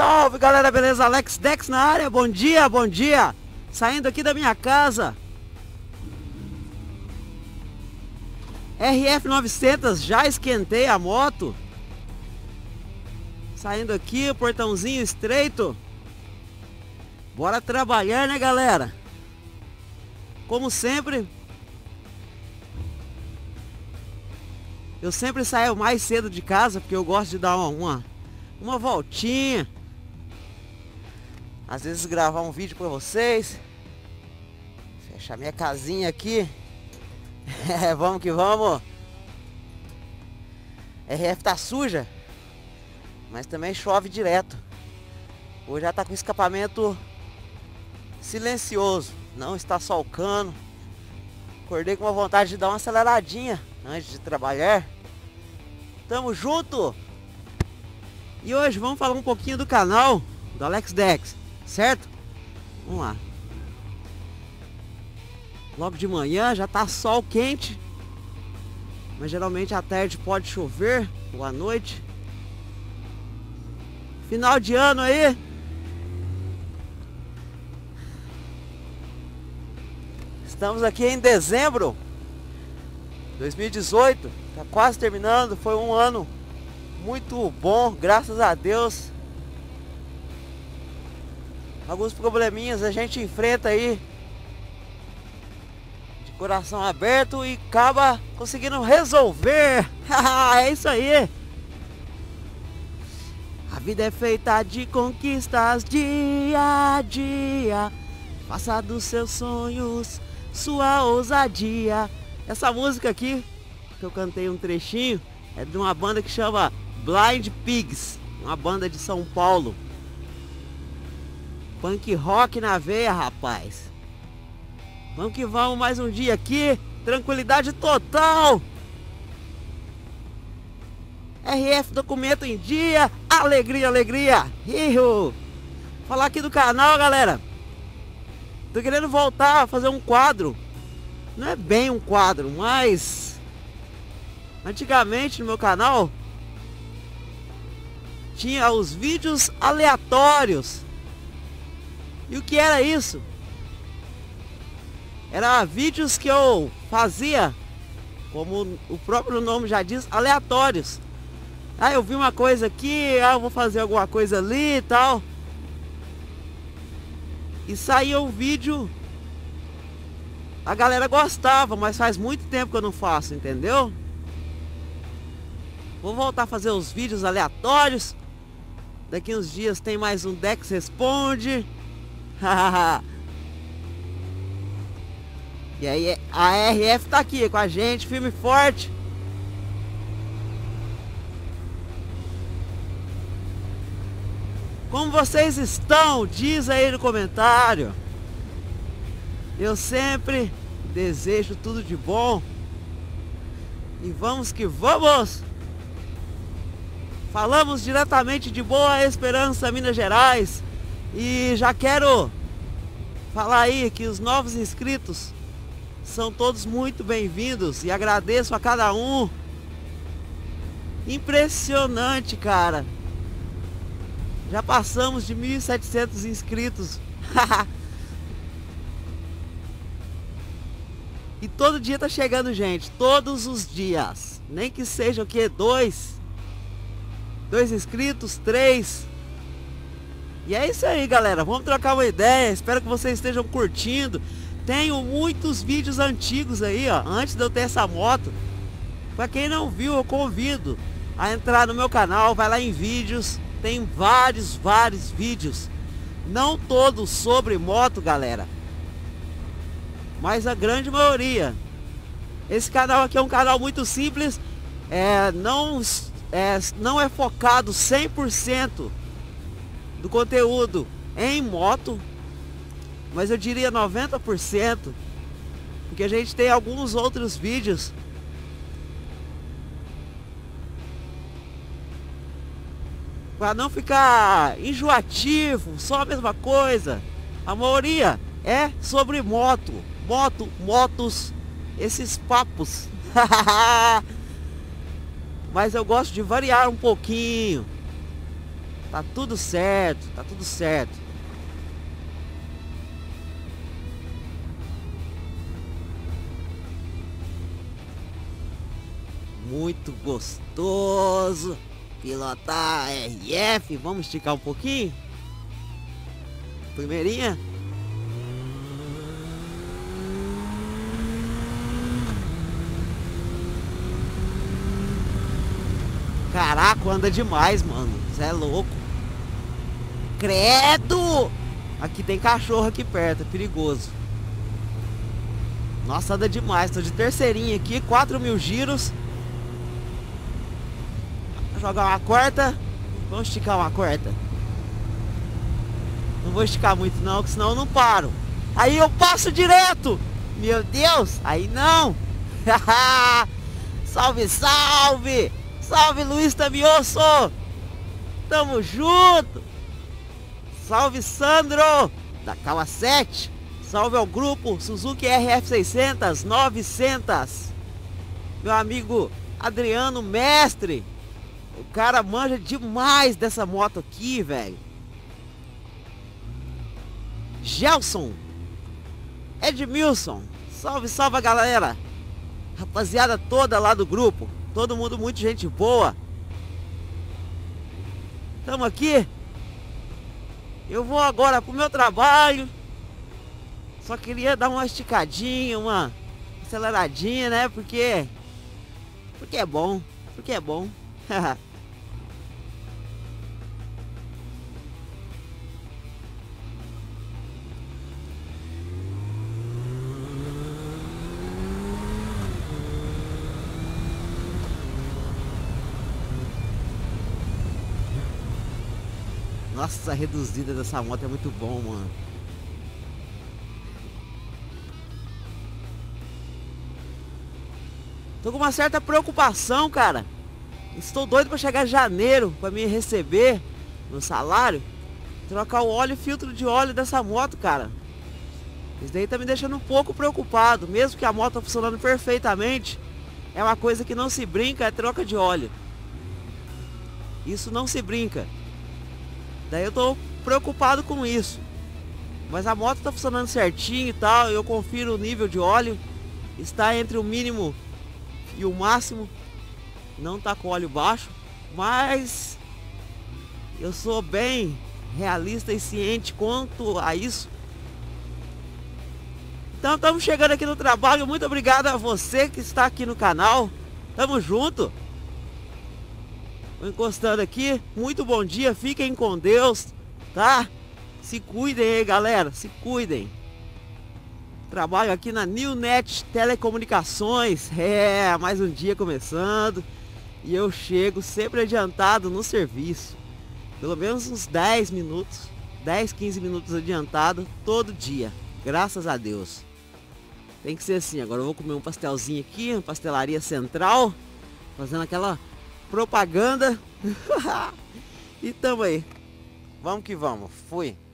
Salve galera, beleza? Alex Dex na área, bom dia, bom dia! Saindo aqui da minha casa. RF 900, já esquentei a moto. Saindo aqui, portãozinho estreito. Bora trabalhar, né galera? Como sempre, eu sempre saio mais cedo de casa, porque eu gosto de dar uma voltinha. Às vezes gravar um vídeo pra vocês. Fechar minha casinha aqui. Vamos que vamos. RF tá suja, mas também chove direto. Hoje já tá com escapamento silencioso, não está solcando. Acordei com uma vontade de dar uma aceleradinha antes de trabalhar. Tamo junto! E hoje vamos falar um pouquinho do canal do Alex Dex, certo? Vamos lá. Logo de manhã já tá sol quente, mas geralmente à tarde pode chover ou à noite. Final de ano aí. Estamos aqui em dezembro de 2018, tá quase terminando, foi um ano muito bom, graças a Deus. Alguns probleminhas a gente enfrenta aí de coração aberto e acaba conseguindo resolver. É isso aí. A vida é feita de conquistas dia a dia. Faça dos seus sonhos sua ousadia. Essa música aqui, que eu cantei um trechinho, é de uma banda que chama Blind Pigs, uma banda de São Paulo. Punk rock na veia, rapaz. Vamos que vamos, mais um dia aqui. Tranquilidade total. RF documento em dia. Alegria, alegria. Ihu. Falar aqui do canal, galera. Tô querendo voltar a fazer um quadro. Não é bem um quadro, mas antigamente no meu canal tinha os vídeos aleatórios. E o que era isso? Era vídeos que eu fazia, como o próprio nome já diz, aleatórios. Ah, eu vi uma coisa aqui, ah, eu vou fazer alguma coisa ali e tal. E saía um vídeo, a galera gostava, mas faz muito tempo que eu não faço, entendeu? Vou voltar a fazer os vídeos aleatórios. Daqui uns dias tem mais um Dex Responde. E aí a RF tá aqui com a gente, firme e forte. Como vocês estão? Diz aí no comentário. Eu sempre desejo tudo de bom. E vamos que vamos! Falamos diretamente de Boa Esperança, Minas Gerais. E já quero falar aí que os novos inscritos são todos muito bem-vindos e agradeço a cada um. Impressionante, cara. Já passamos de 1.700 inscritos. E todo dia tá chegando gente, todos os dias. Nem que seja o quê? Dois inscritos, três. E é isso aí, galera. Vamos trocar uma ideia. Espero que vocês estejam curtindo. Tenho muitos vídeos antigos aí, ó, antes de eu ter essa moto. Para quem não viu, eu convido a entrar no meu canal. Vai lá em vídeos. Tem vários vídeos. Não todos sobre moto, galera, mas a grande maioria. Esse canal aqui é um canal muito simples. Não é focado 100% do conteúdo em moto, mas eu diria 90%, porque a gente tem alguns outros vídeos para não ficar enjoativo, só a mesma coisa. A maioria é sobre motos, esses papos. Mas eu gosto de variar um pouquinho. Tá tudo certo, tá tudo certo. Muito gostoso pilotar RF. Vamos esticar um pouquinho. Primeirinha. Caraca, anda demais, mano. Você é louco. Credo! Aqui tem cachorro aqui perto, é perigoso. Nossa, anda demais. Tô de terceirinha aqui, 4.000 giros. Vou jogar uma quarta. Vamos esticar uma quarta. Não vou esticar muito não, porque senão eu não paro. Aí eu passo direto. Meu Deus, aí não. Salve, salve. Salve, Luiz Tamioso! Tamo junto! Salve, Sandro! Da Kawa 7! Salve ao grupo Suzuki RF 600, 900! Meu amigo Adriano Mestre! O cara manja demais dessa moto aqui, velho! Gelson! Edmilson! Salve, salve a galera! Rapaziada toda lá do grupo! Todo mundo muito gente boa. Estamos aqui. Eu vou agora pro meu trabalho. Só queria dar uma esticadinha, uma aceleradinha, né? Porque é bom. Porque é bom. Nossa, a reduzida dessa moto é muito bom, mano. Tô com uma certa preocupação, cara. Estou doido pra chegar em janeiro, pra me receber meu salário. Trocar o óleo, o filtro de óleo dessa moto, cara. Isso daí tá me deixando um pouco preocupado. Mesmo que a moto tá funcionando perfeitamente, é uma coisa que não se brinca, é troca de óleo. Isso não se brinca. Daí eu tô preocupado com isso. Mas a moto tá funcionando certinho e tal. Eu confiro o nível de óleo. Está entre o mínimo e o máximo. Não tá com óleo baixo. Mas eu sou bem realista e ciente quanto a isso. Então estamos chegando aqui no trabalho. Muito obrigado a você que está aqui no canal. Tamo junto. Vou encostando aqui, muito bom dia, fiquem com Deus, tá? Se cuidem aí, galera, se cuidem. Trabalho aqui na Nilnet Telecomunicações, mais um dia começando. E eu chego sempre adiantado no serviço, pelo menos uns 10 minutos, 10, 15 minutos adiantado todo dia, graças a Deus. Tem que ser assim. Agora eu vou comer um pastelzinho aqui, uma Pastelaria Central, fazendo aquela propaganda. E tamo aí. Vamos que vamos. Fui.